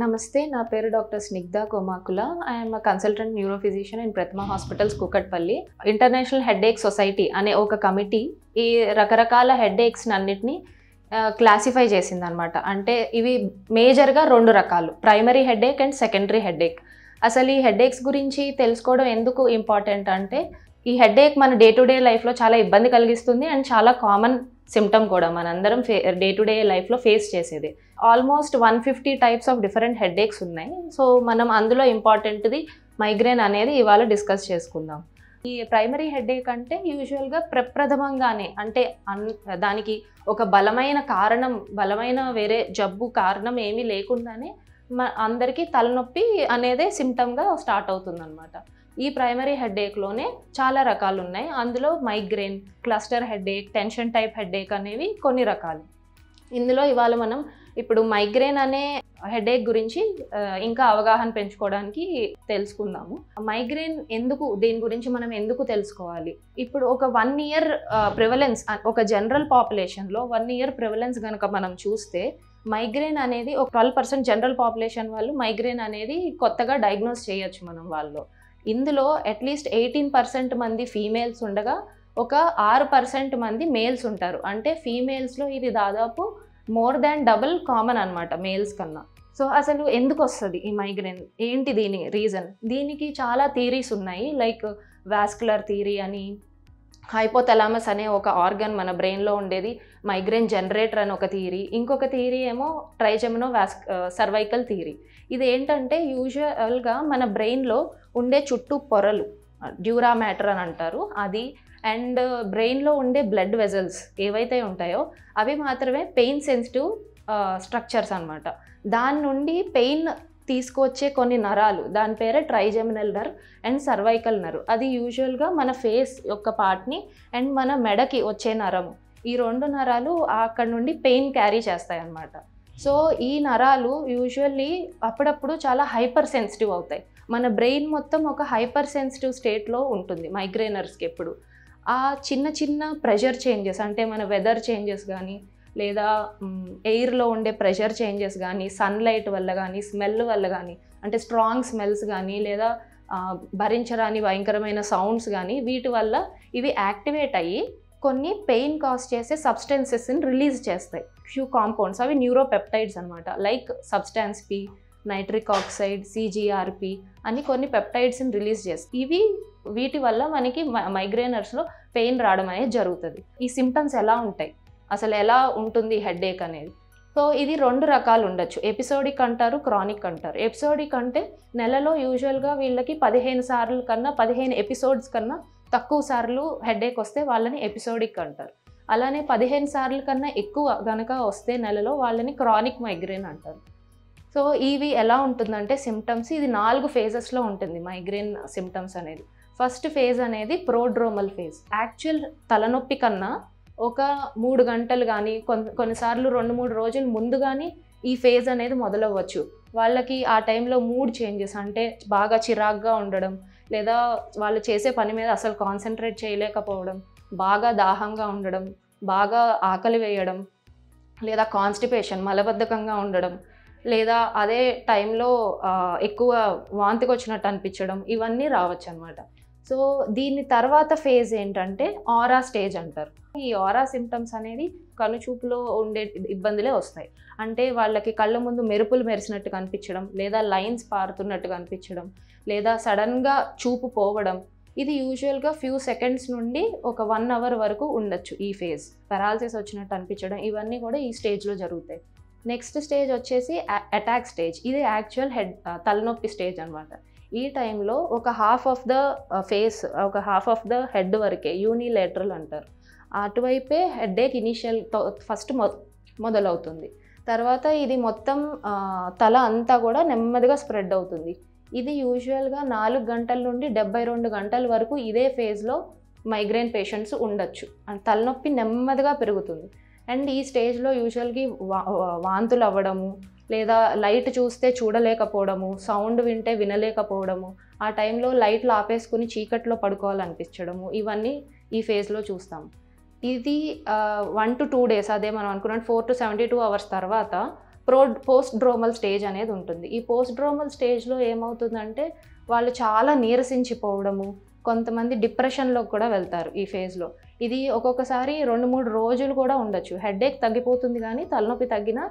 Namaste, na peru Dr. Snigdha Komakulaim. I am a consultant neurophysician in Pratima Hospital, Kukatpalli. International Headache Society ane oka committee ee rakarakala headaches annitni classify chesindi anamata. Ante ivi major ga rendu rakalu, primary headache and secondary headache. Asalu ee headaches gurinchi telusukodam enduku important ante ఈ headache మన day to day లైఫ్లో చాలా ఇబ్బంది కలిగిస్తుంది and చాలా common symptom కూడా మనందరం day to day లైఫ్లో ఫేస్ చేసేది. Almost 150 types of different headaches ఉన్నాయి. సో మనం అందులో ఇంపార్టెంట్ది మైగ్రేన్ అనేది ఇవాళ డిస్కస్ చేసుకుందాం. ఈ ప్రైమరీ హెడేక్ అంటే యూజువల్గా ప్రప్రథమంగానే అంటే దానికి ఒక బలమైన కారణం వేరే జబ్బు కారణం ఏమీ లేకుండానే అందరికీ తలనొప్పి అనేది సిమ్టమ్గా స్టార్ట్ అవుతుంది అనమాట. ఈ ప్రైమరీ హెడ్ఏక్లోనే చాలా రకాలు ఉన్నాయి. అందులో migraine, cluster headache, tension type headache అనేవి కొన్ని రకాలు. ఇందులో ఇవాళ మనం ఇప్పుడు మైగ్రేన్ అనే హెడ్ఏక్ గురించి ఇంకా అవగాహన పెంచుకోవడానికి తెలుసుకుందాము. మైగ్రేన్ ఎందుకు, దీని గురించి మనం ఎందుకు తెలుసుకోవాలి? ఇప్పుడు ఒక 1 year ప్రివలెన్స్, ఒక జనరల్ పాపులేషన్లో 1 year ప్రివలెన్స్ కనుక మనం చూస్తే మైగ్రేన్ అనేది ఒక 12% జనరల్ పాపులేషన్ వాళ్ళు మైగ్రేన్ అనేది కొత్తగా డయాగ్నోస్ చేయొచ్చు మనం వాళ్ళు. ఇందులో అట్లీస్ట్ 18% మంది ఫీమేల్స్ ఉండగా ఒక 6% మంది మేల్స్ ఉంటారు. అంటే ఫీమేల్స్లో ఇది దాదాపు మోర్ దాన్ డబుల్ కామన్ అనమాట మేల్స్ కన్నా. సో అసలు ఎందుకు వస్తుంది ఈ మైగ్రేన్, ఏంటి దీని రీజన్? దీనికి చాలా థియరీస్ ఉన్నాయి. లైక్ వాస్కులర్ థియరీ అని, హైపోథలామస్ అనే ఒక ఆర్గన్ మన బ్రెయిన్లో ఉండేది మైగ్రేన్ జనరేటర్ అని ఒక థియరీ, ఇంకొక థియరీ ఏమో ట్రైజెమినో సర్వైకల్ థియరీ. ఇది ఏంటంటే యూజువల్గా మన బ్రెయిన్లో ఉండే చుట్టూ పొరలు, డ్యూరా మ్యాటర్ అని అంటారు అది, అండ్ బ్రెయిన్లో ఉండే బ్లడ్ వెజల్స్ ఏవైతే ఉంటాయో అవి మాత్రమే పెయిన్ సెన్సిటివ్ స్ట్రక్చర్స్ అనమాట. దాని నుండి పెయిన్ తీసుకొచ్చే కొన్ని నరాలు, దాని పేరే trigeminal nerve and cervical nerve. అది యూజువల్గా మన ఫేస్ యొక్క పార్ట్ని అండ్ మన మెడకి వచ్చే నరము, ఈ రెండు నరాలు అక్కడ నుండి పెయిన్ క్యారీ చేస్తాయి అన్నమాట. సో ఈ నరాలు యూజువల్లీ అప్పుడప్పుడు చాలా హైపర్ సెన్సిటివ్ అవుతాయి. మన బ్రెయిన్ మొత్తం ఒక హైపర్ సెన్సిటివ్ స్టేట్లో ఉంటుంది మైగ్రేనర్స్కి ఎప్పుడు. ఆ చిన్న చిన్న ప్రెషర్ చేంజెస్ అంటే మన వెదర్ చేంజెస్ కానీ, లేదా ఎయిర్లో ఉండే ప్రెషర్ చేంజెస్ కానీ, సన్లైట్ వల్ల కానీ, స్మెల్ వల్ల కానీ, అంటే స్ట్రాంగ్ స్మెల్స్ కానీ, లేదా భరించరాని భయంకరమైన సౌండ్స్ కానీ, వీటి వల్ల ఇవి యాక్టివేట్ అయ్యి కొన్ని పెయిన్ కాజ్ చేసే సబ్స్టెన్సెస్ని రిలీజ్ చేస్తాయి. ఫ్యూ కాంపౌండ్స్, అవి న్యూరోపెప్టైడ్స్ అనమాట. Like substance P, nitric oxide, CGRP అని కొన్ని పెప్టైడ్స్ని రిలీజ్ చేస్తాయి. ఇవి వీటి వల్ల మనకి మైగ్రేనర్స్లో పెయిన్ రావడం అనేది జరుగుతుంది. ఈ సిమ్టమ్స్ ఎలా ఉంటాయి, అసలు ఎలా ఉంటుంది హెడ్ఏక్ అనేది? సో ఇది 2 రకాలు ఉండొచ్చు, ఎపిసోడిక్ అంటారు, క్రానిక్ అంటారు. ఎపిసోడిక్ అంటే నెలలో యూజువల్గా వీళ్ళకి 15 సార్లు కన్నా, 15 ఎపిసోడ్స్ కన్నా తక్కువ సార్లు హెడ్ఏక్ వస్తే వాళ్ళని ఎపిసోడిక్ అంటారు. అలానే 15 సార్లు కన్నా ఎక్కువ కనుక వస్తే నెలలో వాళ్ళని క్రానిక్ మైగ్రేన్ అంటారు. సో ఇవి ఎలా ఉంటుందంటే సిమ్టమ్స్, ఇది 4 ఫేజెస్లో ఉంటుంది మైగ్రేన్ సిమ్టమ్స్ అనేది. ఫస్ట్ ఫేజ్ అనేది ప్రోడ్రోమల్ ఫేజ్. యాక్చువల్ తలనొప్పి కన్నా ఒక 3 గంటలు కానీ, కొన్నిసార్లు 2-3 రోజులు ముందు కానీ ఈ ఫేజ్ అనేది మొదలవ్వచ్చు. వాళ్ళకి ఆ టైంలో మూడ్ చేంజెస్, అంటే బాగా చిరాగ్గా ఉండడం, లేదా వాళ్ళు చేసే పని మీద అసలు కాన్సన్ట్రేట్ చేయలేకపోవడం, బాగా దాహంగా ఉండడం, బాగా ఆకలి వేయడం, లేదా కాన్స్టిపేషన్, మలబద్ధకంగా ఉండడం, లేదా అదే టైంలో ఎక్కువ వాంతికి వచ్చినట్టు అనిపించడం, ఇవన్నీ రావచ్చు అన్నమాట. సో దీని తర్వాత ఫేజ్ ఏంటంటే ఆరా స్టేజ్ అంటారు. ఈ ఆరా సిమ్టమ్స్ అనేది కనుచూపులో ఉండే ఇబ్బందులే వస్తాయి. అంటే వాళ్ళకి కళ్ళ ముందు మెరుపులు మెరిసినట్టు కనిపించడం, లేదా లైన్స్ పారుతున్నట్టు కనిపించడం, లేదా సడన్గా చూపు పోవడం. ఇది యూజువల్గా ఫ్యూ సెకండ్స్ నుండి ఒక 1 hour వరకు ఉండొచ్చు ఈ ఫేజ్. పెరాలసిస్ వచ్చినట్టు అనిపించడం, ఇవన్నీ కూడా ఈ స్టేజ్లో జరుగుతాయి. నెక్స్ట్ స్టేజ్ వచ్చేసి అటాక్ స్టేజ్. ఇది యాక్చువల్ తలనొప్పి స్టేజ్ అనమాట. ఈ టైంలో ఒక హాఫ్ ఆఫ్ ద ఫేస్, ఒక హాఫ్ ఆఫ్ ద హెడ్ వరకే, యూనిలేటరల్ అంటారు, అటువైపే హెడ్ఏక్ ఇనీషియల్ ఫస్ట్ మొదలవుతుంది. తర్వాత ఇది మొత్తం తల అంతా కూడా నెమ్మదిగా స్ప్రెడ్ అవుతుంది. ఇది యూజువల్గా 4 గంటల నుండి 72 గంటల వరకు ఇదే ఫేజ్లో మైగ్రేన్ పేషెంట్స్ ఉండొచ్చు. అండ్ తలనొప్పి నెమ్మదిగా పెరుగుతుంది. అండ్ ఈ స్టేజ్లో యూజువల్గా వాంతులు అవ్వడము, లేదా లైట్ చూస్తే చూడలేకపోవడము, సౌండ్ వింటే వినలేకపోవడము, ఆ టైంలో లైట్లు ఆపేసుకుని చీకట్లో పడుకోవాలనిపించడము, ఇవన్నీ ఈ ఫేజ్లో చూస్తాము. ఇది 1 to 2 days, అదే మనం అనుకున్నాం 4 to 72 hours తర్వాత పోస్ట్ డ్రోమల్ స్టేజ్ అనేది ఉంటుంది. ఈ పోస్ట్ డ్రోమల్ స్టేజ్లో ఏమవుతుందంటే వాళ్ళు చాలా నీరసించిపోవడము, కొంతమంది డిప్రెషన్లోకి కూడా వెళ్తారు ఈ ఫేజ్లో. ఇది ఒక్కొక్కసారి 2-3 రోజులు కూడా ఉండొచ్చు. హెడేక్ తగ్గిపోతుంది కానీ తలనొప్పి తగ్గినా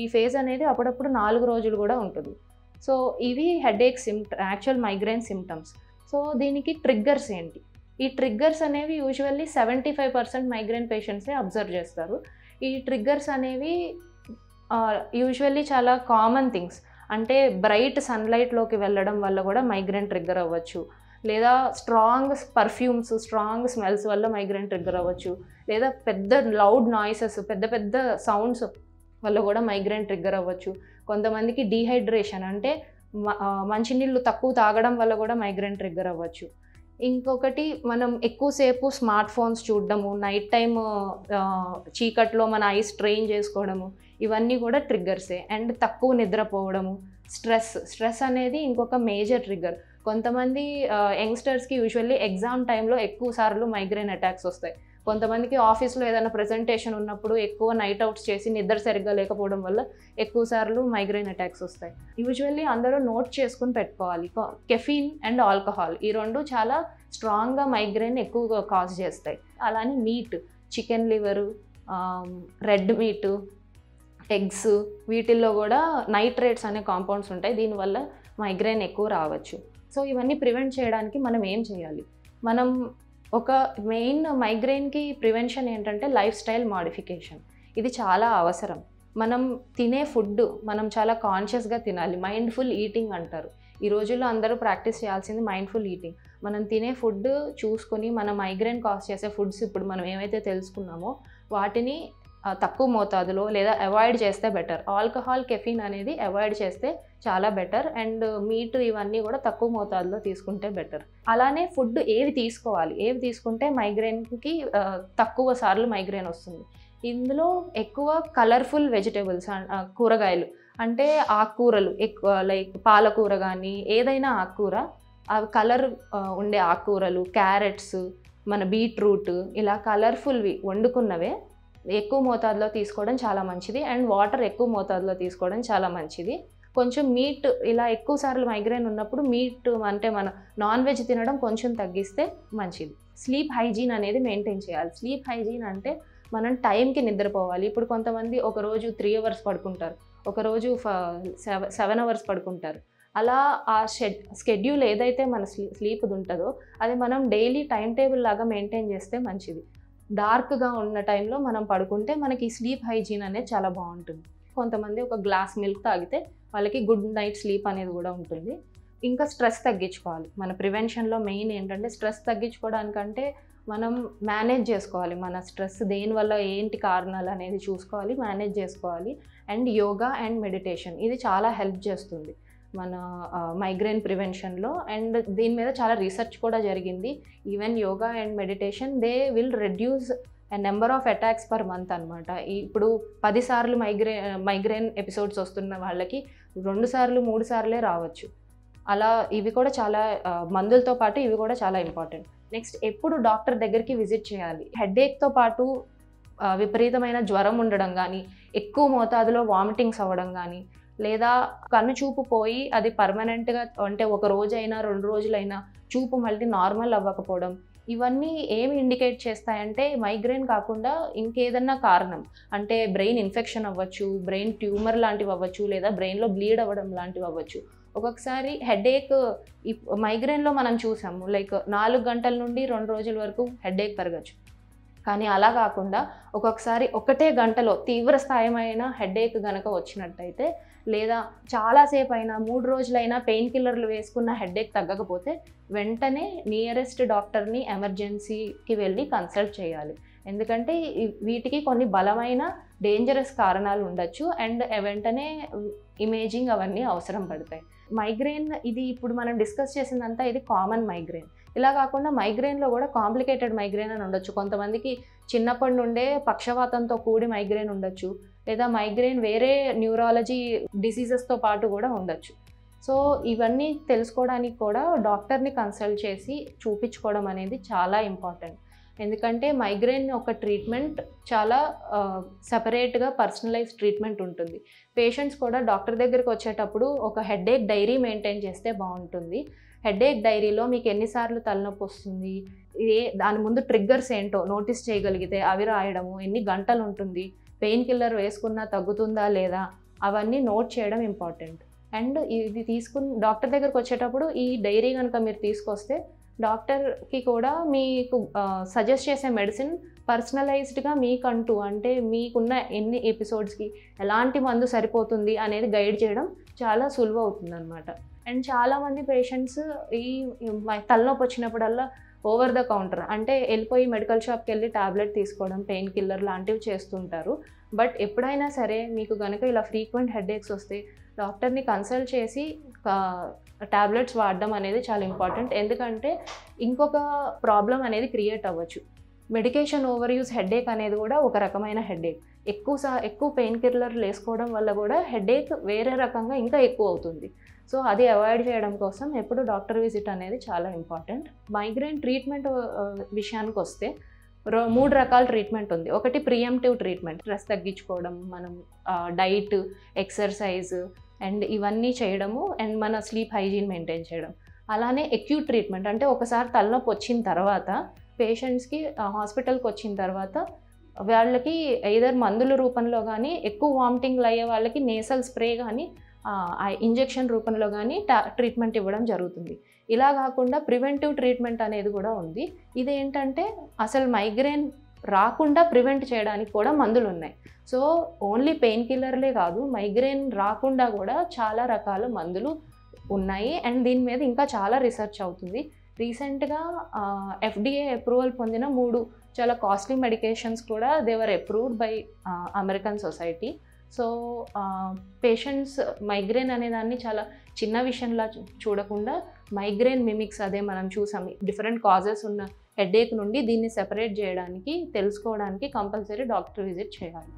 ఈ ఫేజ్ అనేది అప్పుడప్పుడు 4 రోజులు కూడా ఉంటుంది. సో ఇవి headache actual migraine symptoms. So దీనికి ట్రిగ్గర్స్ ఏంటి? ఈ ట్రిగ్గర్స్ అనేవి యూజువల్లీ 75% మైగ్రేన్ పేషెంట్స్ని అబ్జర్వ్ చేస్తారు. ఈ ట్రిగ్గర్స్ అనేవి యూజువల్లీ చాలా కామన్ థింగ్స్. అంటే బ్రైట్ సన్లైట్లోకి వెళ్ళడం వల్ల కూడా మైగ్రేన్ ట్రిగ్గర్ అవ్వచ్చు, లేదా స్ట్రాంగ్ పర్ఫ్యూమ్స్, స్ట్రాంగ్ స్మెల్స్ వల్ల మైగ్రేన్ ట్రిగ్గర్ అవ్వచ్చు, లేదా పెద్ద లౌడ్ నాయిసెస్, పెద్ద పెద్ద సౌండ్స్ వల్ల కూడా మైగ్రేన్ ట్రిగ్గర్ అవ్వచ్చు. కొంతమందికి డీహైడ్రేషన్ అంటే మంచినీళ్ళు తక్కువ తాగడం వల్ల కూడా మైగ్రేన్ ట్రిగ్గర్ అవ్వచ్చు. ఇంకొకటి, మనం ఎక్కువసేపు స్మార్ట్ ఫోన్స్ చూడడము, నైట్ టైమ్ చీకట్లో మన ఐ స్ట్రెయిన్ చేసుకోవడము, ఇవన్నీ కూడా ట్రిగ్గర్సే. అండ్ తక్కువ నిద్రపోవడము, స్ట్రెస్ అనేది ఇంకొక మేజర్ ట్రిగ్గర్. కొంతమంది యంగ్స్టర్స్కి యూజువల్లీ ఎగ్జామ్ టైంలో ఎక్కువ సార్లు మైగ్రేన్ అటాక్స్ వస్తాయి. కొంతమందికి ఆఫీస్లో ఏదైనా ప్రెజెంటేషన్ ఉన్నప్పుడు ఎక్కువ నైట్ అవుట్స్ చేసి నిద్ర సరిగ్గా లేకపోవడం వల్ల ఎక్కువ సార్లు మైగ్రేన్ అటాక్స్ వస్తాయి. యూజువల్లీ అందరూ నోట్ చేసుకుని పెట్టుకోవాలి, కెఫీన్ అండ్ ఆల్కహాల్ ఈ రెండు చాలా స్ట్రాంగ్గా మైగ్రేన్ ఎక్కువగా కాజ్ చేస్తాయి. అలానే meat, chicken liver, red meat, eggs, వీటిల్లో కూడా నైట్రేట్స్ అనే కాంపౌండ్స్ ఉంటాయి, దీనివల్ల మైగ్రేన్ ఎక్కువ రావచ్చు. సో ఇవన్నీ ప్రివెంట్ చేయడానికి మనం ఏం చేయాలి? మనం ఒక మెయిన్ మైగ్రేన్కి ప్రివెన్షన్ ఏంటంటే లైఫ్ స్టైల్ మాడిఫికేషన్. ఇది చాలా అవసరం. మనం తినే ఫుడ్ మనం చాలా కాన్షియస్గా తినాలి. మైండ్ఫుల్ ఈటింగ్ అంటారు. ఈ రోజుల్లో అందరూ ప్రాక్టీస్ చేయాల్సింది మైండ్ఫుల్ ఈటింగ్. మనం తినే ఫుడ్ చూసుకొని మన మైగ్రేన్ కాజ్ చేసే ఫుడ్స్ ఇప్పుడు మనం ఏమైతే తెలుసుకున్నామో వాటిని తక్కువ మోతాదులో లేదా అవాయిడ్ చేస్తే బెటర్. ఆల్కహాల్, కెఫీన్ అనేది అవాయిడ్ చేస్తే చాలా బెటర్. అండ్ మీట్ ఇవన్నీ కూడా తక్కువ మోతాదులో తీసుకుంటే బెటర్. అలానే ఫుడ్ ఏవి తీసుకుంటే మైగ్రేన్కి తక్కువ సార్లు మైగ్రేన్ వస్తుంది. ఇందులో ఎక్కువ కలర్ఫుల్ వెజిటేబుల్స్, కూరగాయలు అంటే ఆకుకూరలు, ఎక్కువ లైక్ పాలకూర కానీ ఏదైనా ఆకుకూర, అవి కలర్ ఉండే ఆకుకూరలు, క్యారెట్స్, మన బీట్రూట్, ఇలా కలర్ఫుల్వి వండుకున్నవే ఎక్కువ మోతాదులో తీసుకోవడం చాలా మంచిది. అండ్ వాటర్ ఎక్కువ మోతాదులో తీసుకోవడం చాలా మంచిది. కొంచెం మీట్, ఇలా ఎక్కువ సార్లు మైగ్రేన్ ఉన్నప్పుడు మీట్ అంటే మనం నాన్ వెజ్ తినడం కొంచెం తగ్గిస్తే మంచిది. స్లీప్ హైజీన్ అనేది మెయింటైన్ చేయాలి. స్లీప్ హైజీన్ అంటే మనం టైంకి నిద్రపోవాలి. ఇప్పుడు కొంతమంది ఒకరోజు 3 అవర్స్ పడుకుంటారు, ఒకరోజు 7 అవర్స్ పడుకుంటారు. అలా ఆ స్కెడ్యూల్ ఏదైతే మన స్లీప్ది ఉంటుందో అది మనం డైలీ టైం టేబుల్ లాగా మెయింటైన్ చేస్తే మంచిది. డార్క్గా ఉన్న టైంలో మనం పడుకుంటే మనకి స్లీప్ హైజీన్ అనేది చాలా బాగుంటుంది. కొంతమంది ఒక గ్లాస్ మిల్క్ తాగితే వాళ్ళకి గుడ్ నైట్ స్లీప్ అనేది కూడా ఉంటుంది. ఇంకా స్ట్రెస్ తగ్గించుకోవాలి. మన ప్రివెన్షన్లో మెయిన్ ఏంటంటే స్ట్రెస్ తగ్గించుకోవడానికంటే మనం మేనేజ్ చేసుకోవాలి. మన స్ట్రెస్ దేనివల్ల ఏంటి కారణాలు అనేది చూసుకోవాలి, మేనేజ్ చేసుకోవాలి. అండ్ యోగా అండ్ మెడిటేషన్ ఇది చాలా హెల్ప్ చేస్తుంది మన మైగ్రేన్ ప్రివెన్షన్లో. అండ్ దీని మీద చాలా రీసెర్చ్ కూడా జరిగింది. Even yoga and meditation they will reduce number of attacks per month అనమాట. ఇప్పుడు 10 సార్లు మైగ్రేన్ ఎపిసోడ్స్ వస్తున్న వాళ్ళకి 2 సార్లు 3 సార్లే రావచ్చు. అలా ఇవి కూడా చాలా, మందులతో పాటు ఇవి కూడా చాలా ఇంపార్టెంట్. నెక్స్ట్, ఎప్పుడు డాక్టర్ దగ్గరికి విజిట్ చేయాలి? హెడేక్తో పాటు విపరీతమైన జ్వరం ఉండడం కానీ, ఎక్కువ మోతాదులో వామిటింగ్స్ అవ్వడం కానీ, లేదా కన్ను చూపు పోయి అది పర్మనెంట్గా అంటే 1 రోజైనా 2 రోజులైనా చూపు మళ్ళీ నార్మల్ అవ్వకపోవడం, ఇవన్నీ ఏమి ఇండికేట్ చేస్తాయంటే మైగ్రేన్ కాకుండా ఇంకేదన్నా కారణం, అంటే బ్రెయిన్ ఇన్ఫెక్షన్ అవ్వచ్చు, బ్రెయిన్ ట్యూమర్ లాంటివి అవ్వచ్చు, లేదా బ్రెయిన్లో బ్లీడ్ అవ్వడం లాంటివి అవ్వచ్చు. ఒక్కొక్కసారి హెడేక్ మైగ్రేన్లో మనం చూసాము లైక్ 4 గంటల నుండి 2 రోజుల వరకు హెడేక్ పెరగచ్చు. కానీ అలా కాకుండా ఒక్కొక్కసారి 1 గంటలో తీవ్ర స్థాయిమైన హెడేక్ కనుక వచ్చినట్టయితే, లేదా చాలాసేపు అయినా 3 రోజులైనా పెయిన్ కిల్లర్లు వేసుకున్న హెడేక్ తగ్గకపోతే వెంటనే నియరెస్ట్ డాక్టర్ని ఎమర్జెన్సీకి వెళ్ళి కన్సల్ట్ చేయాలి. ఎందుకంటే వీటికి కొన్ని బలమైన డేంజరస్ కారణాలు ఉండొచ్చు. అండ్ వెంటనే ఇమేజింగ్ అవన్నీ అవసరం పడతాయి. మైగ్రేన్ ఇది ఇప్పుడు మనం డిస్కస్ చేసిందంతా ఇది కామన్ మైగ్రేన్. ఇలా కాకుండా మైగ్రేన్లో కూడా కాంప్లికేటెడ్ మైగ్రేన్ అని ఉండొచ్చు. కొంతమందికి చిన్నప్పటి నుండే పక్షవాతంతో కూడి మైగ్రేన్ ఉండొచ్చు, లేదా మైగ్రేన్ వేరే న్యూరాలజీ డిసీజెస్తో పాటు కూడా ఉండొచ్చు. సో ఇవన్నీ తెలుసుకోవడానికి కూడా డాక్టర్ని కన్సల్ట్ చేసి చూపించుకోవడం అనేది చాలా ఇంపార్టెంట్. ఎందుకంటే మైగ్రేన్ ఒక ట్రీట్మెంట్ చాలా సెపరేట్ గా పర్సనలైజ్ ట్రీట్మెంట్ ఉంటుంది. పేషెంట్స్ కూడా డాక్టర్ దగ్గరికి వచ్చేటప్పుడు ఒక హెడేక్ డైరీ మెయింటైన్ చేస్తే బాగుంటుంది. హెడేక్ డైరీలో మీకు ఎన్నిసార్లు తలనొప్పి వస్తుంది, ఏ దాని ముందు ట్రిగ్గర్స్ ఏంటో నోటీస్ చేయగలిగితే అవి రాయడము, ఎన్ని గంటలు ఉంటుంది, పెయిన్ కిల్లర్ వేసుకున్నా తగ్గుతుందా లేదా అవన్నీ నోట్ చేయడం ఇంపార్టెంట్. అండ్ ఇది తీసుకున్న డాక్టర్ దగ్గరికి వచ్చేటప్పుడు ఈ డైరీ కనుక మీరు తీసుకొస్తే డాక్టర్కి కూడా మీకు సజెస్ట్ చేసే మెడిసిన్ పర్సనలైజ్డ్గా మీకంటూ అంటే మీకున్న ఎన్ని ఎపిసోడ్స్కి ఎలాంటి మందు సరిపోతుంది అనేది గైడ్ చేయడం చాలా సులువు అవుతుంది అనమాట. అండ్ చాలామంది పేషెంట్స్ ఈ తలనొప్పి వచ్చినప్పుడల్లా ఓవర్ ద కౌంటర్ అంటే వెళ్ళిపోయి మెడికల్ షాప్కి వెళ్ళి ట్యాబ్లెట్ తీసుకోవడం, పెయిన్ కిల్లర్ లాంటివి చేస్తుంటారు. బట్ ఎప్పుడైనా సరే మీకు కనుక ఇలా ఫ్రీక్వెంట్ హెడేక్స్ వస్తే డాక్టర్ని కన్సల్ట్ చేసి ట్యాబ్లెట్స్ వాడడం అనేది చాలా ఇంపార్టెంట్. ఎందుకంటే ఇంకొక ప్రాబ్లం అనేది క్రియేట్ అవ్వచ్చు. మెడికేషన్ ఓవర్ యూజ్ హెడేక్ అనేది కూడా ఒక రకమైన హెడేక్. ఎక్కువ పెయిన్ కిల్లర్లు వేసుకోవడం వల్ల కూడా హెడేక్ వేరే రకంగా ఇంకా ఎక్కువ అవుతుంది. సో అది అవాయిడ్ చేయడం కోసం ఎప్పుడు డాక్టర్ విజిట్ అనేది చాలా ఇంపార్టెంట్. మైగ్రేన్ ట్రీట్మెంట్ విషయానికి వస్తే 3 రకాల ట్రీట్మెంట్ ఉంది. ఒకటి ప్రియంప్టివ్ ట్రీట్మెంట్, స్ట్రెస్ తగ్గించుకోవడం, మనం డైట్, ఎక్సర్సైజ్ అండ్ ఇవన్నీ చేయడము, అండ్ మన స్లీప్ హైజీన్ మెయింటైన్ చేయడం. అలానే అక్యూట్ ట్రీట్మెంట్ అంటే ఒకసారి తలనొప్పి వచ్చిన తర్వాత పేషెంట్స్కి హాస్పిటల్కి వచ్చిన తర్వాత వాళ్ళకి ఏదైనా మందుల రూపంలో కానీ, ఎక్కువ వామిటింగ్లు అయ్యే వాళ్ళకి నేసల్ స్ప్రే కానీ, ఇంజెక్షన్ రూపంలో కానీ ట్రీట్మెంట్ ఇవ్వడం జరుగుతుంది. ఇలా కాకుండా ప్రివెంటివ్ ట్రీట్మెంట్ అనేది కూడా ఉంది. ఇదేంటంటే అసలు మైగ్రేన్ రాకుండా ప్రివెంట్ చేయడానికి కూడా మందులు ఉన్నాయి. సో ఓన్లీ పెయిన్ కిల్లర్లే కాదు, మైగ్రేన్ రాకుండా కూడా చాలా రకాల మందులు ఉన్నాయి. అండ్ దీని మీద ఇంకా చాలా రీసెర్చ్ అవుతుంది. రీసెంట్గా FDA అప్రూవల్ పొందిన 3 చాలా కాస్ట్లీ మెడికేషన్స్ కూడా they are approved by American society. So patients migraine అనేదాన్ని చాలా చిన్న విషయంలా చూడకుండా మైగ్రేన్ మిమిక్స్ అదే మనం చూసాం డిఫరెంట్ కాజెస్ ఉన్న హెడేక్ నుండి దీన్ని సెపరేట్ చేయడానికి తెలుసుకోవడానికి కంపల్సరీ డాక్టర్ విజిట్ చేయాలి.